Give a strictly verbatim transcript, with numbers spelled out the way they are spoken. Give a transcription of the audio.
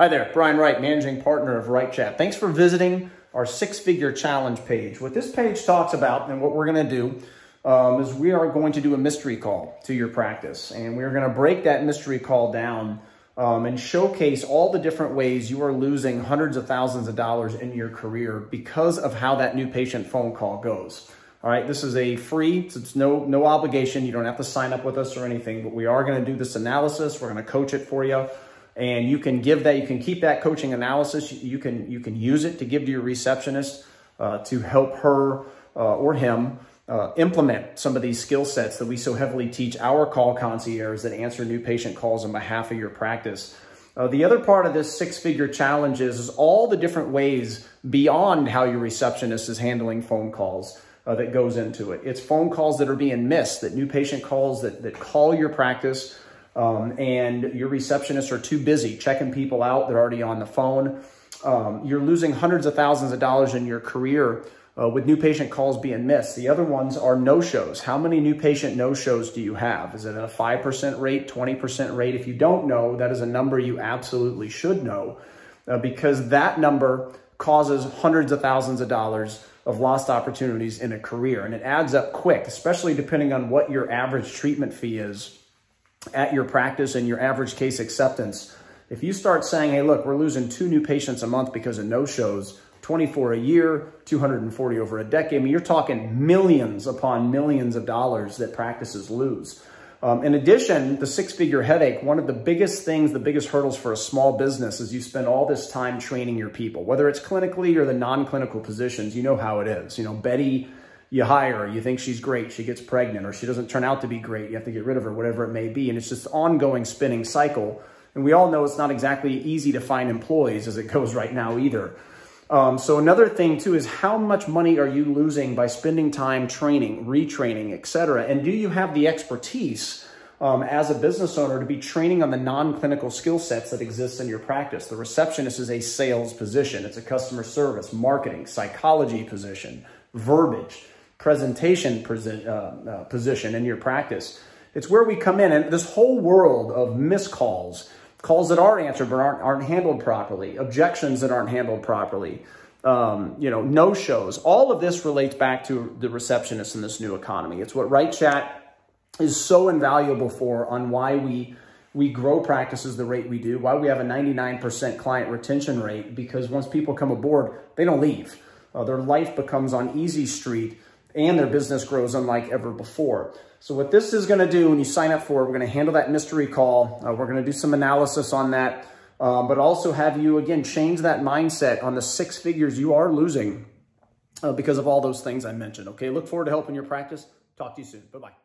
Hi there, Brian Wright, managing partner of WrightChat. Thanks for visiting our six-figure challenge page. What this page talks about and what we're going to do um, is we are going to do a mystery call to your practice. And we're going to break that mystery call down um, and showcase all the different ways you are losing hundreds of thousands of dollars in your career because of how that new patient phone call goes. All right, this is a free, so it's no, no obligation. You don't have to sign up with us or anything, but we are going to do this analysis. We're going to coach it for you. And you can give that, you can keep that coaching analysis. You can, you can use it to give to your receptionist uh, to help her uh, or him uh, implement some of these skill sets that we so heavily teach our call concierges that answer new patient calls on behalf of your practice. Uh, the other part of this six-figure challenge is, is all the different ways beyond how your receptionist is handling phone calls uh, that goes into it. It's phone calls that are being missed, that new patient calls that, that call your practice, Um, and your receptionists are too busy checking people out. They're already on the phone. Um, you're losing hundreds of thousands of dollars in your career uh, with new patient calls being missed. The other ones are no-shows. How many new patient no-shows do you have? Is it a five percent rate, twenty percent rate? If you don't know, that is a number you absolutely should know uh, because that number causes hundreds of thousands of dollars of lost opportunities in a career. And it adds up quick, especially depending on what your average treatment fee is at your practice and your average case acceptance. If you start saying, hey, look, we're losing two new patients a month because of no-shows, twenty-four a year, two hundred forty over a decade, I mean, you're talking millions upon millions of dollars that practices lose. Um, in addition, the six-figure headache, one of the biggest things, the biggest hurdles for a small business is you spend all this time training your people, whether it's clinically or the non-clinical positions. You know how it is. You know, Betty, you hire her, you think she's great, she gets pregnant, or she doesn't turn out to be great, you have to get rid of her, whatever it may be. And it's just an ongoing spinning cycle. And we all know it's not exactly easy to find employees as it goes right now either. Um, so another thing too is how much money are you losing by spending time training, retraining, et cetera? And do you have the expertise um, as a business owner to be training on the non-clinical skill sets that exist in your practice? The receptionist is a sales position. It's a customer service, marketing, psychology position, verbiage, presentation position in your practice. It's where we come in, and this whole world of missed calls, calls that are answered but aren't, aren't handled properly, objections that aren't handled properly, um, you know, no-shows. All of this relates back to the receptionist in this new economy. It's what WrightChat is so invaluable for, on why we we grow practices the rate we do, why we have a ninety-nine percent client retention rate, because once people come aboard, they don't leave. Uh, their life becomes on easy street, and their business grows unlike ever before. So what this is going to do when you sign up for it, we're going to handle that mystery call. Uh, we're going to do some analysis on that, uh, but also have you, again, change that mindset on the six figures you are losing uh, because of all those things I mentioned. Okay, look forward to helping your practice. Talk to you soon. Bye-bye.